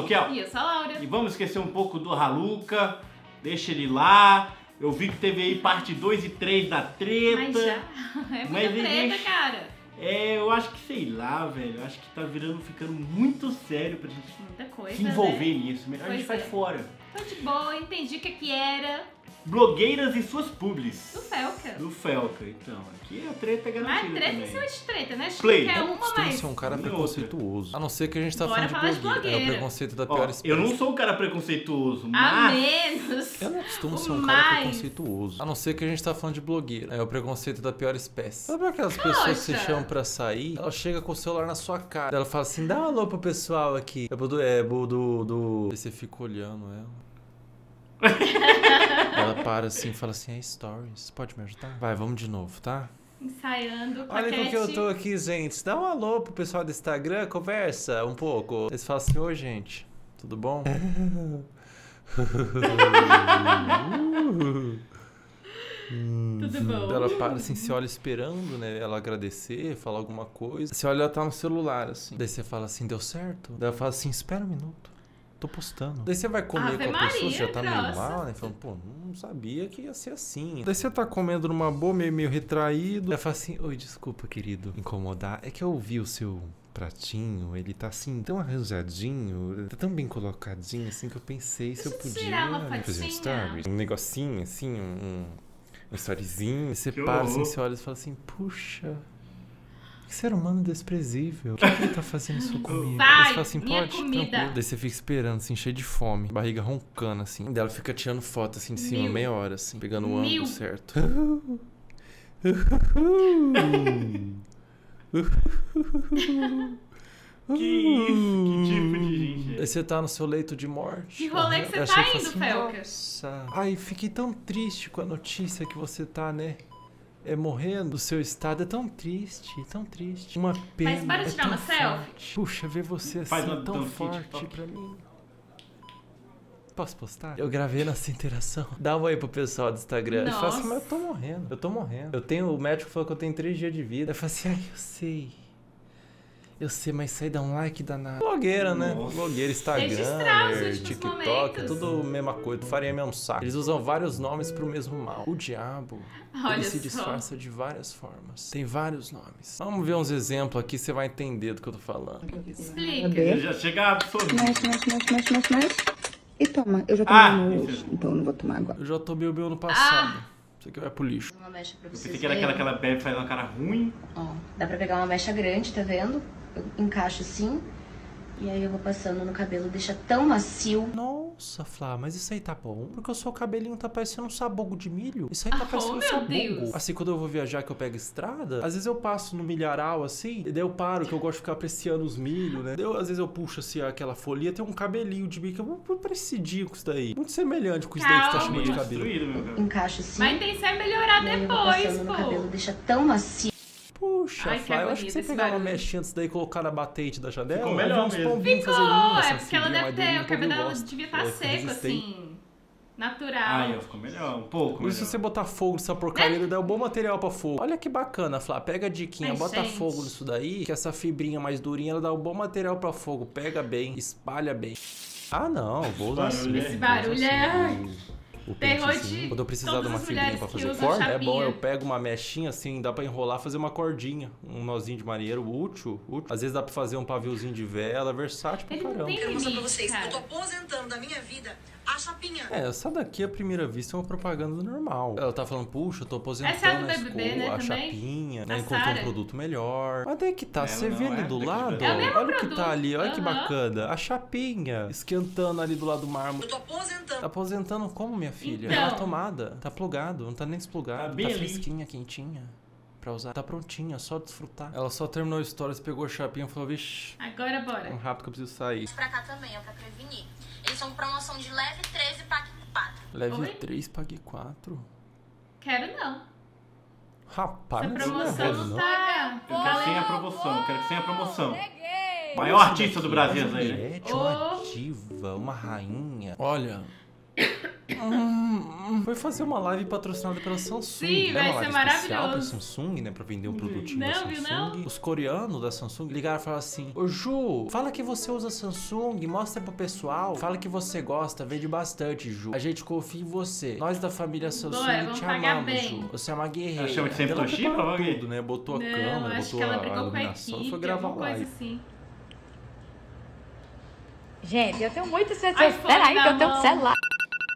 sou o Kel. E eu sou a Laura. E vamos esquecer um pouco do Haluca. Deixa ele lá. Eu vi que teve aí parte 2 e 3 da treta. Mas já. É muita treta, cara. É, eu acho que, sei lá, velho, eu acho que tá ficando muito sério pra gente se envolver nisso. Melhor a gente faz fora. Tô de boa, entendi o que era. Blogueiras e suas publis. Do Felca. Do Felca, então. Aqui a treta é garantida. Mas treta em cima de treta, né? Acho que é uma mais. Você é um cara preconceituoso. A não ser que a gente tá falando de blogueira. É o preconceito da pior espécie. Eu não sou um cara preconceituoso, mas... A menos. Eu não costumo ser um cara preconceituoso. A não ser que a gente tá falando de blogueira. É o preconceito da pior espécie. Sabe aquelas pessoas que se chamam pra sair? Ela chega com o celular na sua cara. Ela fala assim, dá um alô pro pessoal aqui. E você fica olhando ela. Ela para assim e fala assim, é stories, pode me ajudar? Vai, vamos de novo, tá? Ensaiando, olha porque eu tô aqui, gente. Dá um alô pro pessoal do Instagram, conversa um pouco. Eles falam assim, oi, gente, tudo bom? Tudo bom. Ela para assim, se olha esperando, né? Ela agradecer, falar alguma coisa. Você olha, ela tá no celular, assim. Daí você fala assim, deu certo? Daí ela fala assim, espera um minuto. Tô postando. Daí você vai comer com a pessoa, você já tá meio mal, né? Falando, pô, não sabia que ia ser assim. Daí você tá comendo numa boa, meio retraído. Ela fala assim, oi, desculpa, querido, incomodar. É que eu vi o seu pratinho, ele tá assim, tão arranjadinho, tá tão bem colocadinho, assim, que eu pensei se eu podia fazer um story. Um negocinho, assim, um storyzinho. Você para, assim, você olha e fala assim, puxa... Que ser humano desprezível. O que ele tá fazendo isso comigo? Vai, você fala assim, pode? Tranquilo. Daí você fica esperando, assim, cheio de fome. Barriga roncando, assim. Daí ela fica tirando foto, assim, de cima, meia hora, assim. Pegando o ângulo certo. Que isso? Que tipo de gente? Aí você tá no seu leito de morte. Que rolê que você tá indo, Felca? Nossa. Ai, fiquei tão triste com a notícia que você tá, né? É morrendo, o seu estado é tão triste, tão triste. Uma pena. Mas para de tirar uma selfie. Puxa, ver você assim tão forte pra mim. Posso postar? Eu gravei nessa interação. Dá um oi pro pessoal do Instagram. Eu falo assim, mas eu tô morrendo. Eu tô morrendo. Eu tenho, o médico falou que eu tenho 3 dias de vida. Eu falo assim, ai, eu sei. Eu sei, mas sai dá um like danado. Blogueira, né? Blogueira, Instagram, TikTok, é tudo a mesma coisa. Farinha é mesmo saco. Eles usam vários nomes pro mesmo mal. O diabo, ele se disfarça de várias formas. Tem vários nomes. Vamos ver uns exemplos aqui, você vai entender do que eu tô falando. Explica. Já chega absorvido. Mexe. E toma, eu já tomei meu hoje, então eu não vou tomar agora. Eu já tomei o meu no passado. Isso aqui vai pro lixo. Uma mecha pra vocês. Eu pensei que era aquela que ela bebe e faz uma cara ruim. Ó, dá pra pegar uma mecha grande, tá vendo? Eu encaixo assim, e aí eu vou passando no cabelo, deixa tão macio. Nossa, Flá, mas isso aí tá bom? Porque o seu cabelinho tá parecendo um sabugo de milho. Isso aí tá parecendo um sabugo. Deus. Assim, quando eu vou viajar, que eu pego estrada, às vezes eu passo no milharal, assim, e daí eu paro, que eu gosto de ficar apreciando os milho, né? Às vezes eu puxo, assim, aquela folha, tem um cabelinho de milho, que eu vou precidir com isso daí. Muito semelhante com isso daí que tá chamando de cabelo. Eu encaixo assim. Mas tem que ser melhorar depois, pô. No cabelo, deixa tão macio. Puxa, Flá, eu acho que você pegar uma mechinha antes daí e colocar na batente da janela. Ficou melhor mesmo. Ficou! É porque ela deve ter, o cabelo dela devia estar seco, assim, natural. Ai, ficou melhor, um pouco melhor. Por isso, se você botar fogo nessa porcaria, ele dá um bom material pra fogo. Olha que bacana, Flá, pega a diquinha, bota fogo nisso daí, que essa fibrinha mais durinha, ela dá um bom material pra fogo. Pega bem, espalha bem. Ah, não, vou usar assim. Esse barulho é... O pente, assim. Quando eu precisar de uma fibrinha pra fazer corda, é bom, eu pego uma mechinha assim, dá pra enrolar, fazer uma cordinha, um nozinho de marinheiro, útil. Às vezes dá pra fazer um paviozinho de vela, versátil pra caramba. Eu vou mostrar pra vocês, eu tô aposentando da minha vida a chapinha. É, essa daqui à primeira vista é uma propaganda normal. Ela tá falando, puxa, eu tô aposentando a chapinha, né? Encontrei um produto melhor. Mas daí que tá, você vendo do lado, olha o que tá ali, olha que bacana. A chapinha esquentando ali do lado do mármore. Eu tô aposentando. Tá aposentando como, minha filha? Então. Tá na tomada, tá plugado, não tá nem desplugado. Tá fresquinha, quentinha pra usar. Tá prontinha, só desfrutar. Ela só terminou a história, pegou a chapinha e falou, vixi. Agora bora. Um rápido que eu preciso sair. Pra cá também, é pra prevenir. Eles são promoção de leve 13, pague 4. Leve 3, pague 4? Quero não. Rapaz, essa promoção não tá... Eu quero sem a promoção, quero que sem a promoção. Maior artista do Brasil aí. Juliette, uma diva, uma rainha. Olha... Foi fazer uma live patrocinada pela Samsung. Sim, né? Vai ser maravilhoso. Samsung, né? Pra vender um produtinho da Samsung. Não. Os coreanos da Samsung ligaram e falaram assim: ô Ju, fala que você usa Samsung, mostra pro pessoal, fala que você gosta, vende bastante, Ju. A gente confia em você. Nós da família Samsung te amamos, Ju. Você é uma guerreira. Ela chama de sempre Toshiba, tudo, né? Botou a câmera, botou a iluminação e foi gravar live. Assim. Gente, eu tenho muito certeza. Peraí, que eu tenho um celular.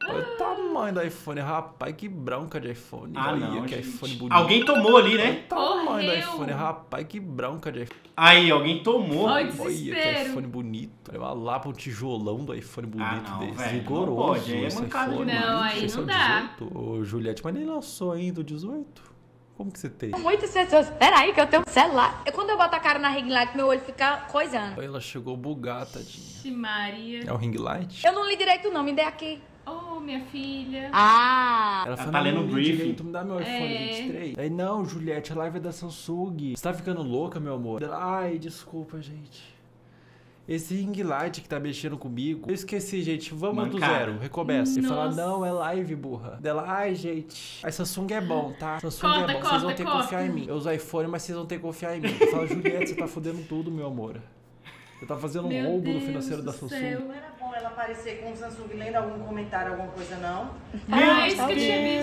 Olha o tamanho do iPhone, rapaz, que branca de iPhone. Ah, não, que iPhone bonito. Alguém tomou ali, né? Olha o tamanho do iPhone, rapaz, que branca de iPhone. Aí, alguém tomou. Olha que iPhone bonito. Olha lá pra um tijolão do iPhone bonito desse. Rigoroso esse iPhone. Não, aí não dá. Ô, Juliette, mas nem lançou ainda o 18? Como que você tem? Muitas pessoas. Peraí, que eu tenho um celular. Quando eu boto a cara na ring light, meu olho fica coisando. Ela chegou bugada, tadinha. Maria. É o ring light? Eu não li direito, não. Me dê aqui. Oh, minha filha. Ah! Ela tá lendo o briefing. Tu me dá meu iPhone 23. Aí, não, Juliette, a live é da Samsung. Você tá ficando louca, meu amor? Ai, desculpa, gente. Esse ring light que tá mexendo comigo. Eu esqueci, gente. Vamos do zero. Recomeça. Ele fala, não, é live, burra. Dela, ai, gente. A Samsung é bom, tá? Samsung é bom. Vocês vão ter que confiar em mim. Eu uso iPhone, mas vocês vão ter que confiar em mim. Eu falo, Juliette, você tá fodendo tudo, meu amor. Você tá fazendo um roubo no financeiro da Samsung. Não era bom ela aparecer com o Samsung lendo algum comentário, alguma coisa, não? Ah, isso que eu tinha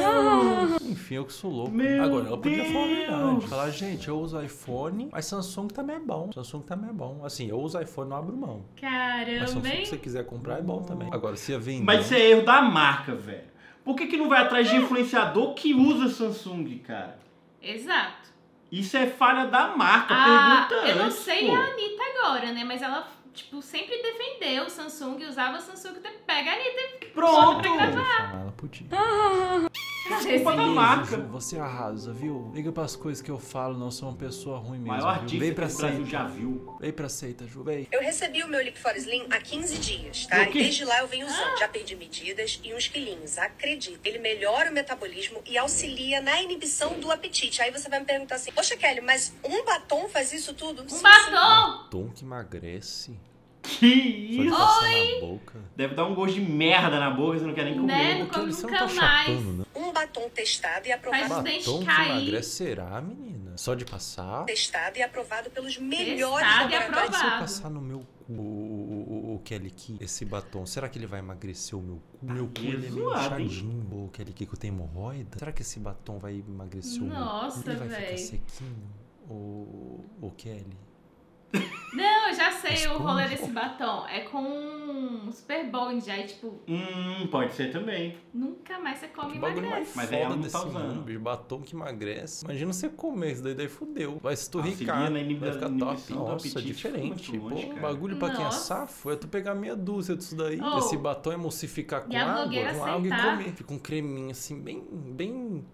visto. Enfim, eu que sou louco. Agora, ela podia falar a verdade. Falar, gente, eu uso iPhone, mas Samsung também é bom. Samsung também é bom. Assim, eu uso iPhone, não abro mão. Caramba, mas Samsung, se você quiser comprar, é bom também. Agora, se ia vender... Mas isso é erro da marca, velho. Por que que não vai atrás de influenciador que usa Samsung, cara? Exato. Isso é falha da marca, pergunta. Eu não sei a Anitta agora, né? Mas ela, tipo, sempre defendeu o Samsung, usava o Samsung, pega a Anitta e pronto pra gravar. Ela podia. Desculpa da marca. Você arrasa, viu? Liga pras coisas que eu falo, não sou uma pessoa ruim mesmo. Maior artista que o Brasil já viu. Vem pra seita, Ju, vem. Eu recebi o meu LipoForSlim há 15 dias, tá? E desde lá eu venho usando. Já perdi medidas e uns quilinhos, acredita. Ele melhora o metabolismo e auxilia na inibição do apetite. Aí você vai me perguntar assim, poxa, Kelly, mas um batom faz isso tudo? Um batom? Um batom que emagrece? Que isso? Deve dar um gosto de merda na boca, você não quer nem comer. Né? Nunca mais. Um batom testado e aprovado. Faz os dentes cair. Será, menina? Só de passar? Testado e aprovado pelos melhores laboratórios. Se eu passar no meu cu, o Kelly Key, esse batom, será que ele vai emagrecer o meu cu? Meu cu, ele é meio chatinho. O Kelly Key, que eu tenho hemorroida. Será que esse batom vai emagrecer o meu cu? Nossa, velho. Ele vai ficar sequinho? O Kelly... Não, eu já sei o rolê desse batom. É com um super bond, aí tipo... pode ser também. Nunca mais você come e emagrece. Mas é um talvão. Batom que emagrece. Imagina você comer isso daí fudeu. Vai esturricar, vai ficar top. Nossa, diferente. Pô, bagulho pra quem é safo é tu pegar meia dúzia disso daí. Esse batom emulsificar com água e comer. Fica um creminho assim, bem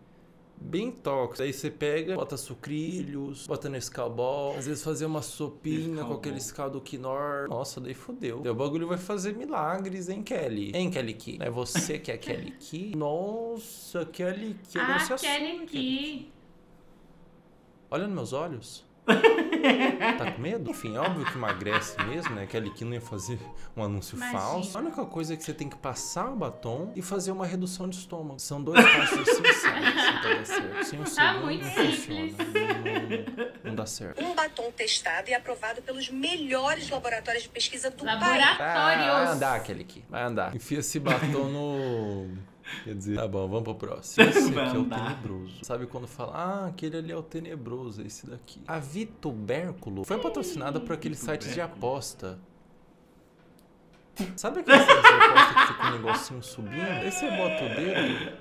tóxico. Aí você pega, bota sucrilhos, bota nesse Nescau, às vezes fazer uma sopinha com aquele escal do Knorr. Nossa, daí fodeu. O bagulho vai fazer milagres, hein, Kelly? Hein, Kelly Key? É você que é Kelly Key? Nossa, Kelly Key. Kelly Key. Olha nos meus olhos. Tá com medo? Enfim, óbvio que emagrece mesmo, né? Kelly Key não ia fazer um anúncio falso. A única coisa é que você tem que passar o batom e fazer uma redução de estômago. São dois passos simples. Sem o segundo muito não simples. Não dá certo. Um batom testado e aprovado pelos melhores laboratórios de pesquisa do país. Vai andar, Kelly Key. Vai andar. Enfia esse batom no... Quer dizer, tá bom, vamos pro próximo. Esse aqui é o tenebroso. Sabe quando fala, ah, aquele ali é o tenebroso, esse daqui. A Vitubérculo foi patrocinada por aquele site de aposta. Sabe aquele site de aposta que fica um negocinho subindo? Aí você bota o dedo,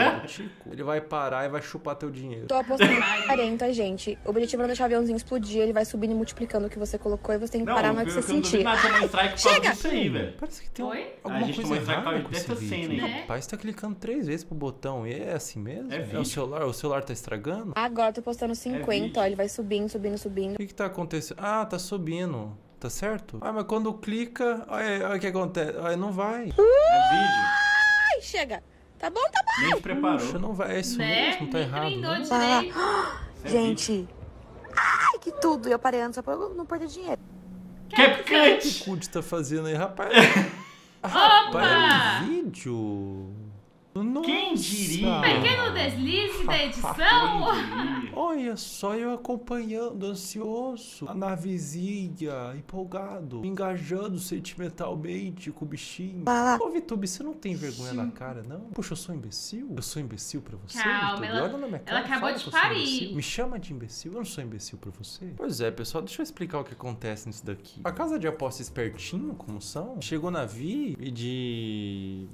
o tico, ele vai parar e vai chupar teu dinheiro. Tô apostando 40, gente. O objetivo é não deixar o aviãozinho explodir, ele vai subindo e multiplicando o que você colocou e você tem que parar na hora que você sentir. Chega! Isso aí, velho. Parece que tem alguma coisa errada com esse vídeo. Rapaz, tá clicando 3 vezes pro botão e é assim mesmo? É o celular tá estragando? Agora tô postando 50, ó, ele vai subindo, subindo, subindo. O que que tá acontecendo? Ah, tá subindo. Tá certo? Ah, mas quando clica, olha o que acontece. Aí não vai. É vídeo. Ai, chega. Tá bom, tá bom. Nem preparou. Puxa, não vai. É isso mesmo, tá errado. Gente. Ai, que tudo. E eu parei antes só pra não perder dinheiro. CapCut. O que o Kud tá fazendo aí, rapaz? Rapaz, é um vídeo. Nossa. Quem diria? Pequeno deslize da edição. Olha só, eu acompanhando, ansioso, na vizinha, empolgado, engajando sentimentalmente com o bichinho. Ô, Vitube, você não tem vergonha na cara, não? Puxa, eu sou imbecil? Eu sou imbecil pra você? Calma, ela, acabou de parir. Me chama de imbecil? Eu não sou imbecil pra você? Pois é, pessoal, deixa eu explicar o que acontece nisso daqui. A casa de aposta espertinho, como são, chegou na Vi e de...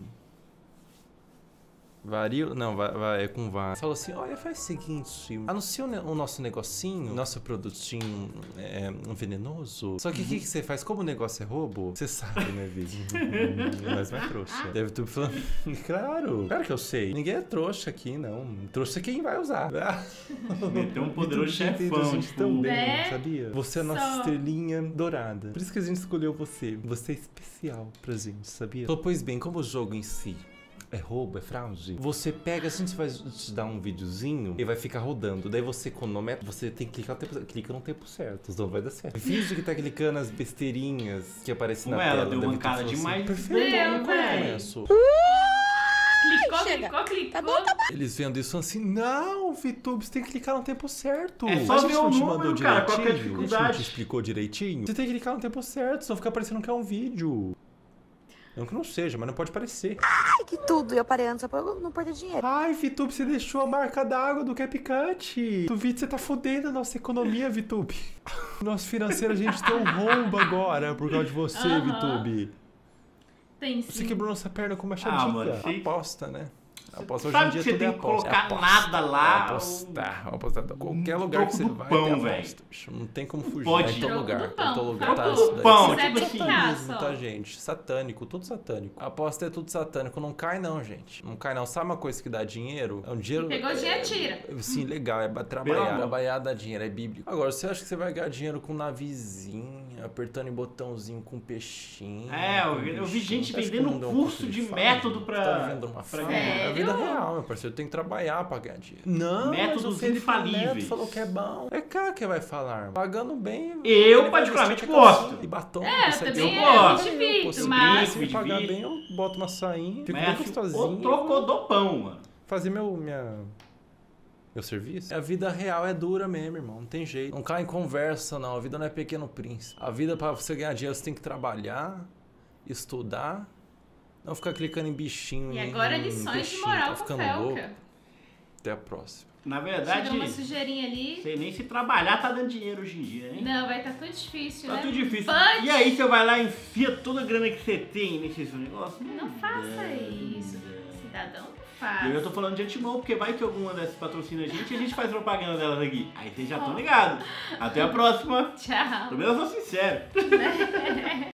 Vario? Não, é com VAR. Falou assim, olha, faz o seguinte, anuncia o nosso negocinho, nosso produtinho venenoso. Só que o que você faz? Como o negócio é roubo, você sabe, né, Vivi? Mas não é trouxa. Deve tu falando, claro, claro que eu sei. Ninguém é trouxa aqui, não. Trouxa é quem vai usar. Meteu um poderoso chefão, tipo... também, sabia? Você é a nossa estrelinha dourada. Por isso que a gente escolheu você. Você é especial pra gente, sabia? Falou, pois bem, como o jogo em si... é roubo, é fraude. Você pega, assim, você vai te dar um videozinho e vai ficar rodando. Daí você cronometra, você tem que clicar no tempo, clica no tempo certo, senão vai dar certo. Finge que tá clicando as besteirinhas que aparecem na tela. Deu uma cara demais. Perfeito, eu não conheço. Clicou, clicou, clicou. Tá bom, tá bom. Eles vendo isso assim, não, Vitube, você tem que clicar no tempo certo. É só ver o número, cara, qual que é a dificuldade? A gente não te explicou direitinho. Você tem que clicar no tempo certo, senão fica parecendo que é um vídeo. Não que não seja, mas não pode parecer. Ai, que tudo! Eu parei antes só pra não perder dinheiro. Ai, Vitube, você deixou a marca d'água do CapCut. Tu, Vit, você tá fodendo a nossa economia, Vitube. Nosso financeiro, a gente tem um rombo agora por causa de você, Vitube. Tem sim. Você quebrou nossa perna com uma machadinha. Aposta, né? Aposta hoje em dia tudo é aposta. Sabe que você tem que colocar nada lá. Apostar, apostar. Qualquer lugar que você vai tem aposta. Não tem como fugir. Pode. Em todo lugar. Pão, tipo satanismo, tá, gente? Satânico, tudo satânico. Aposta é tudo satânico. Não cai não, gente. Não cai não. Sabe uma coisa que dá dinheiro? É um dinheiro... Pegou dinheiro, tira. Sim, legal. É trabalhar. Trabalhar dá dinheiro, é bíblico. Agora, você acha que você vai ganhar dinheiro com navezinha, apertando em botãozinho com peixinho? É, eu vi gente vendendo um curso de método pra ganhar. É vida real, meu parceiro. Tem que trabalhar pra ganhar dinheiro. Não, métodos infalíveis. O falou que é bom. É cara que vai falar. Pagando bem... Eu particularmente gosto. E batom. É, também eu gosto. Se eu pagar bem, eu boto uma sainha. Fico bem gostosinho. Trocou do pão, mano. Fazer meu serviço. A vida real é dura mesmo, irmão. Não tem jeito. Não cai em conversa, não. A vida não é Pequeno Príncipe. A vida, pra você ganhar dinheiro, você tem que trabalhar, estudar... Não ficar clicando em bichinho. E agora lições de moral com Felca. Até a próxima. Na verdade, uma sujeirinha ali. Sei nem se trabalhar tá dando dinheiro hoje em dia, hein? Não, vai tá tudo difícil, né? Tá tudo difícil. But... E aí você vai lá e enfia toda a grana que você tem nesse negócio? Não faça isso, cidadão. Faz. Eu tô falando de antemão, porque vai que alguma dessas patrocina a gente e a gente faz propaganda delas aqui. Aí vocês já estão ligados. Até a próxima. Tchau. Pelo menos eu sou sincero.